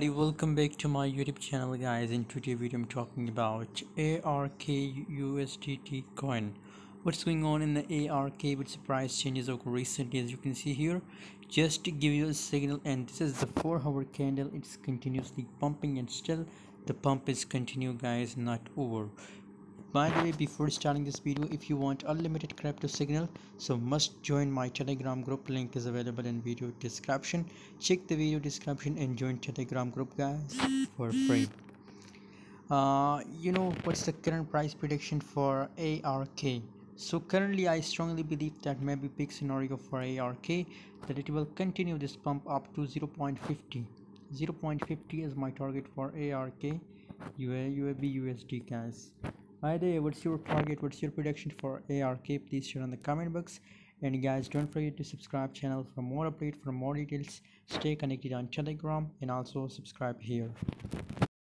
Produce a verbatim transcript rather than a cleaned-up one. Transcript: Welcome back to my YouTube channel, guys. In today's video I'm talking about ARK U S D T coin. What's going on in the ARK with surprise changes of recently, as you can see here. Just to give you a signal, and this is the four hour candle. It's continuously pumping and still the pump is continue, guys, not over. By the way, before starting this video, if you want unlimited crypto signal, so must join my Telegram group. Link is available in video description. Check the video description and join Telegram group, guys, for free. Uh, you know what's the current price prediction for ARK? So currently I strongly believe that maybe big scenario for ARK, that it will continue this pump up to zero point five zero. zero point five zero is my target for ARK U A B U S D, guys. By the way, what's your target, what's your prediction for ARK? Please share in the comment box, and guys, don't forget to subscribe channel for more update, for more details. Stay connected on Telegram and also subscribe here.